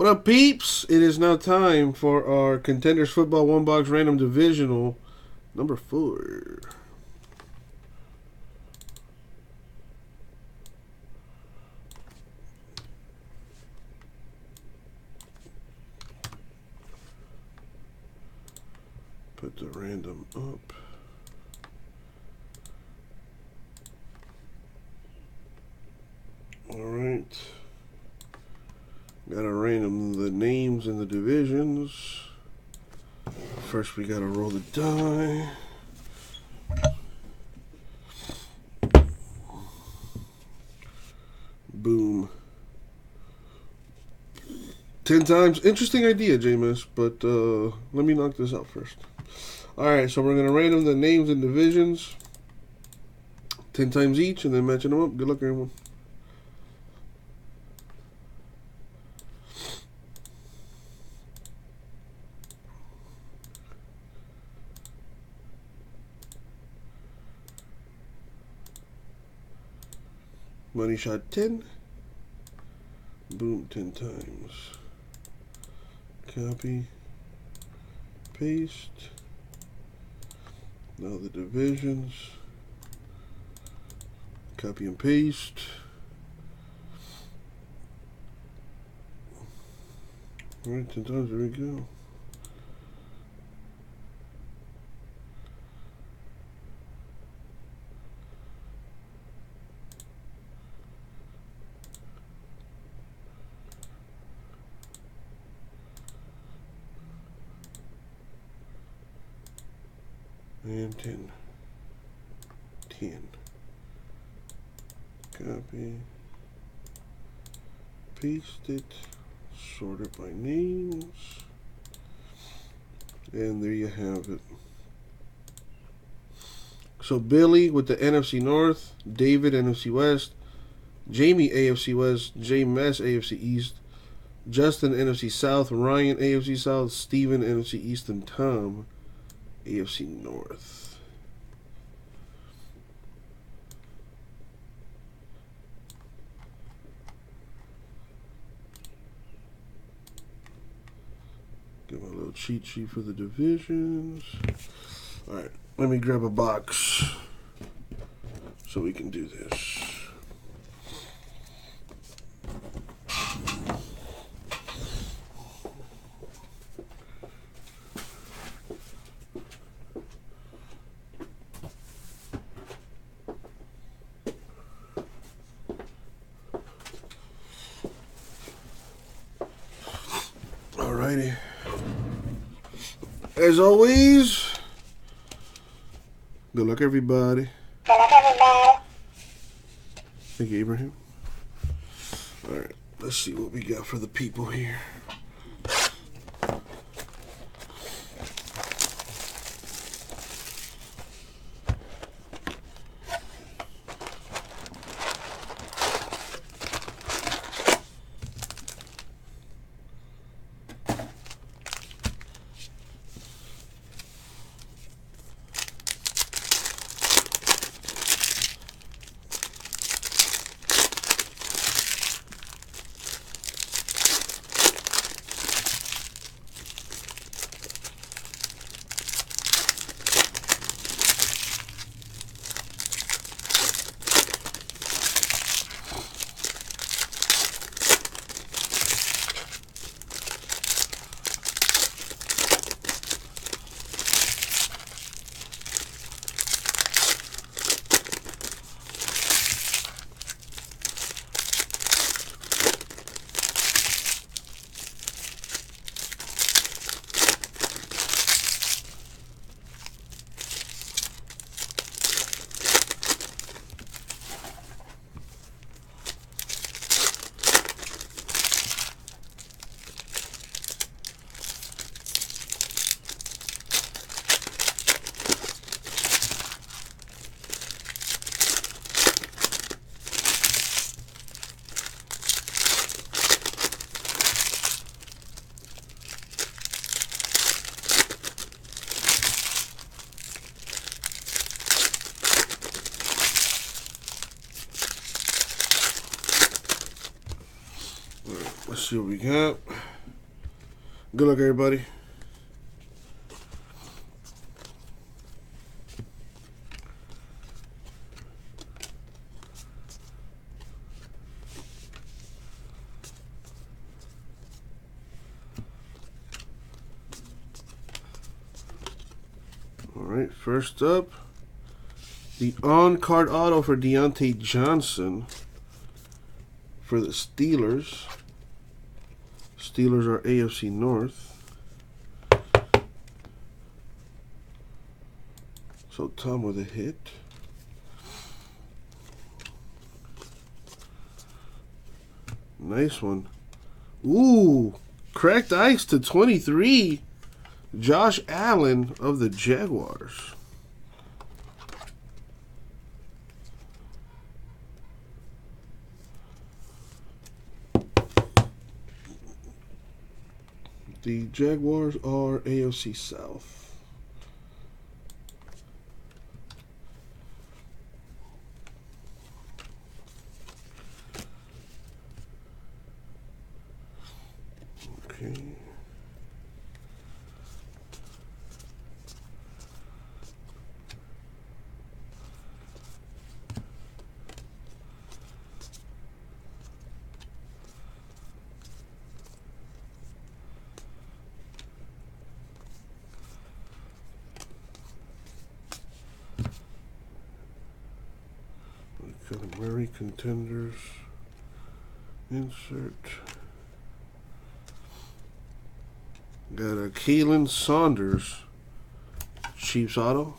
What up, peeps? It is now time for our Contenders Football One Box Random Divisional number 4. Put the random up. All right. Gotta random the names in the divisions. First, we gotta roll the die. Boom. 10 times. Interesting idea, Jameis, but let me knock this out first. Alright, so we're gonna random the names in divisions 10 times each and then matching them up. Good luck, everyone. Money shot 10. Boom, 10 times. Copy. Paste. Now the divisions. Copy and paste. All right, 10 times, there we go. And 10. Copy. Paste it. Sort it by names. And there you have it. So Billy with the NFC North, David NFC West, Jamie AFC West, James AFC East, Justin NFC South, Ryan AFC South, Steven NFC East, and Tom AFC North. Get my little cheat sheet for the divisions. Alright, let me grab a box so we can do this. As always, good luck, everybody. Good luck, everybody. Thank you, Abraham. All right, let's see what we got for the people here. Let's see what we got. Good luck, everybody. All right, first up, the on-card auto for Deontay Johnson for the Steelers. Steelers are AFC North. So Tom with a hit. Nice one. Ooh, cracked ice to 23. Josh Allen of the Jaguars. The Jaguars are AFC South. Okay. Contenders, insert. Got a Kaelin Saunders, Chiefs auto.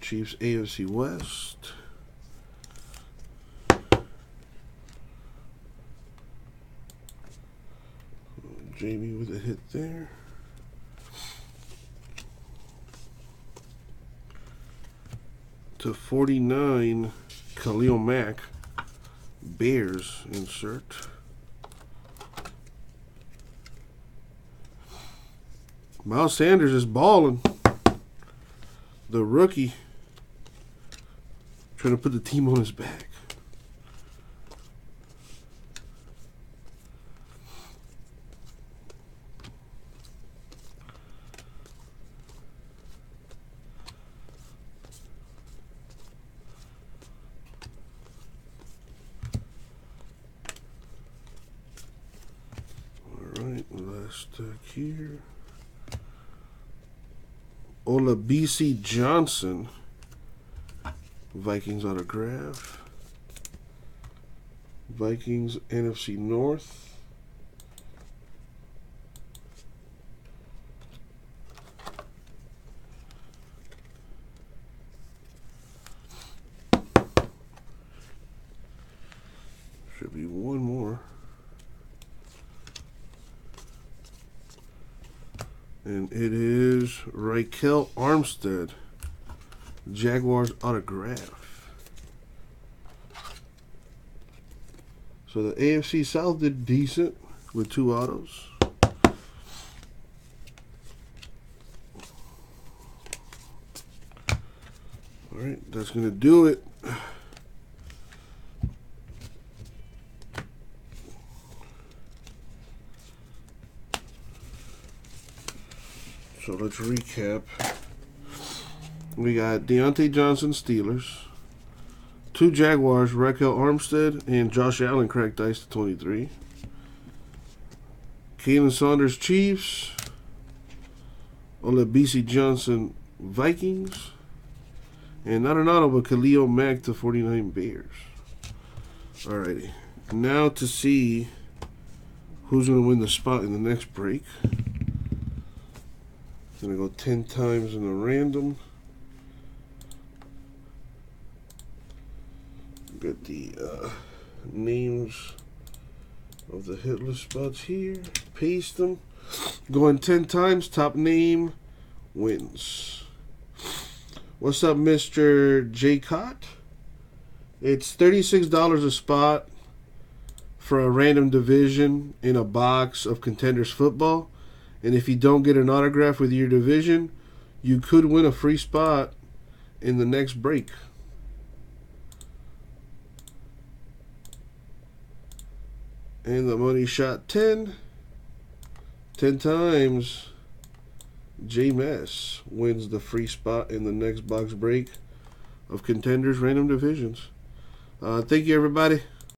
Chiefs AFC West. Jamie with a hit there. To 49, Khalil Mack, Bears, insert. Miles Sanders is balling. The rookie, trying to put the team on his back. Here, Olabisi Johnson, Vikings autograph. Vikings NFC North. Should be one more. And it is Raquel Armstead, Jaguars autograph. So the AFC South did decent with two autos. All right, that's going to do it. So let's recap. We got Deontay Johnson, Steelers. Two Jaguars, Raquel Armstead and Josh Allen, cracked ice to 23. Kaelin Saunders, Chiefs. Olabisi Johnson, Vikings. And not an auto, but Khalil Mack to 49, Bears. Alrighty. Now to see who's going to win the spot in the next break. Gonna go 10 times in a random. Got the names of the hit list spots here. Paste them. Going 10 times. Top name wins. What's up, Mr. J. Cott? It's $36 a spot for a random division in a box of Contenders football. And if you don't get an autograph with your division, you could win a free spot in the next break. And the money shot 10. 10 times. J-Mess wins the free spot in the next box break of Contenders Random Divisions. Thank you, everybody.